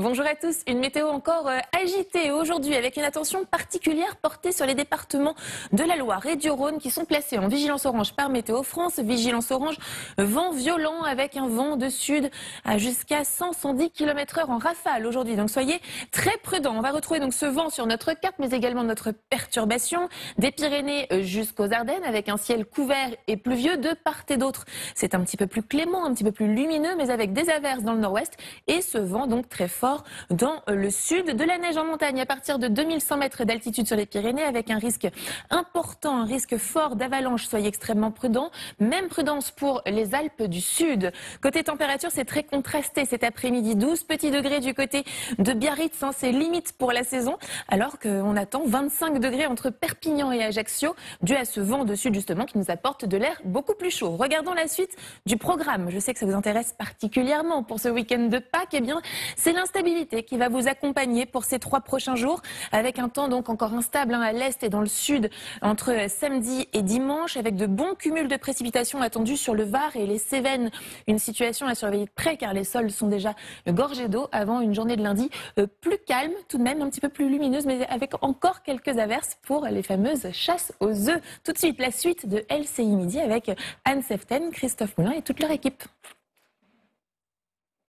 Bonjour à tous, une météo encore agitée aujourd'hui avec une attention particulière portée sur les départements de la Loire et du Rhône qui sont placés en vigilance orange par Météo France. Vigilance orange, vent violent avec un vent de sud à jusqu'à 110 km/h en rafale aujourd'hui. Donc soyez très prudents. On va retrouver donc ce vent sur notre carte mais également notre perturbation des Pyrénées jusqu'aux Ardennes avec un ciel couvert et pluvieux de part et d'autre. C'est un petit peu plus clément, un petit peu plus lumineux mais avec des averses dans le nord-ouest et ce vent donc très fort dans le sud. De la neige en montagne à partir de 2100 mètres d'altitude sur les Pyrénées avec un risque important, un risque fort d'avalanche. Soyez extrêmement prudents. Même prudence pour les Alpes du Sud. Côté température, c'est très contrasté cet après-midi. 12 petits degrés du côté de Biarritz, hein, c'est limite pour la saison, alors qu'on attend 25 degrés entre Perpignan et Ajaccio, dû à ce vent de sud justement qui nous apporte de l'air beaucoup plus chaud. Regardons la suite du programme. Je sais que ça vous intéresse particulièrement pour ce week-end de Pâques. Eh bien, c'est l'installation qui va vous accompagner pour ces 3 prochains jours avec un temps donc encore instable à l'est et dans le sud entre samedi et dimanche avec de bons cumuls de précipitations attendus sur le Var et les Cévennes. Une situation à surveiller de près car les sols sont déjà gorgés d'eau avant une journée de lundi plus calme, tout de même un petit peu plus lumineuse mais avec encore quelques averses pour les fameuses chasses aux œufs. Tout de suite la suite de LCI Midi avec Anne Seften, Christophe Moulin et toute leur équipe.